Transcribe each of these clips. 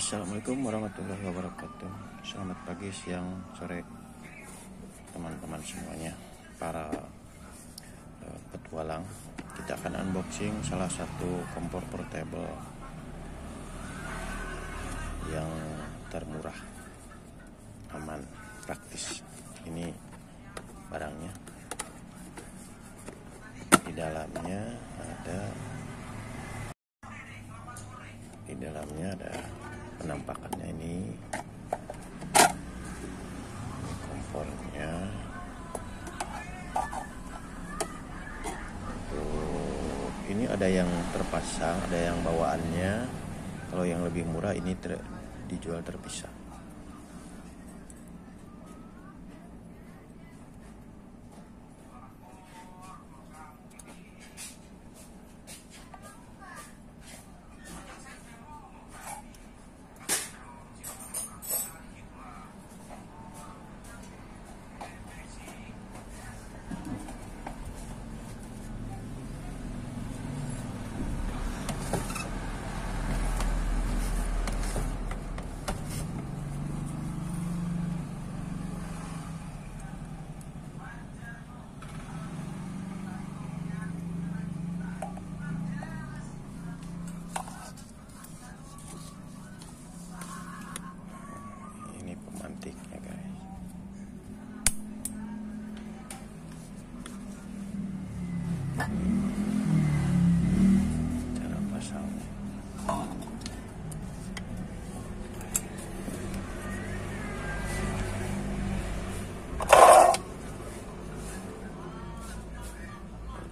Assalamualaikum warahmatullahi wabarakatuh. Selamat pagi, siang, sore teman-teman semuanya, para petualang. Kita akan unboxing salah satu kompor portable yang termurah, aman, praktis. Ini barangnya. Di dalamnya ada penampakannya. Ini kompornya, tuh, ini ada yang terpasang, ada yang bawaannya. Kalau yang lebih murah ini dijual terpisah.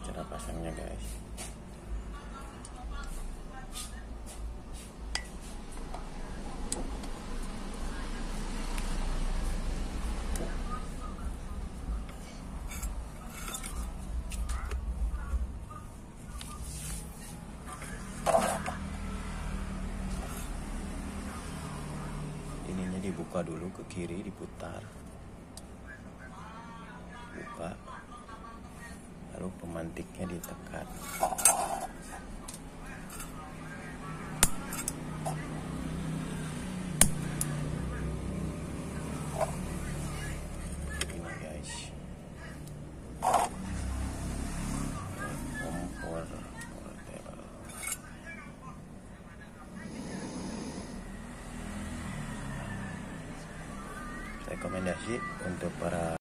Cara pasangnya, guys. Dibuka dulu ke kiri, diputar, buka, lalu pemantiknya ditekan. Ini guys, kompor portable. Rekomendasi untuk para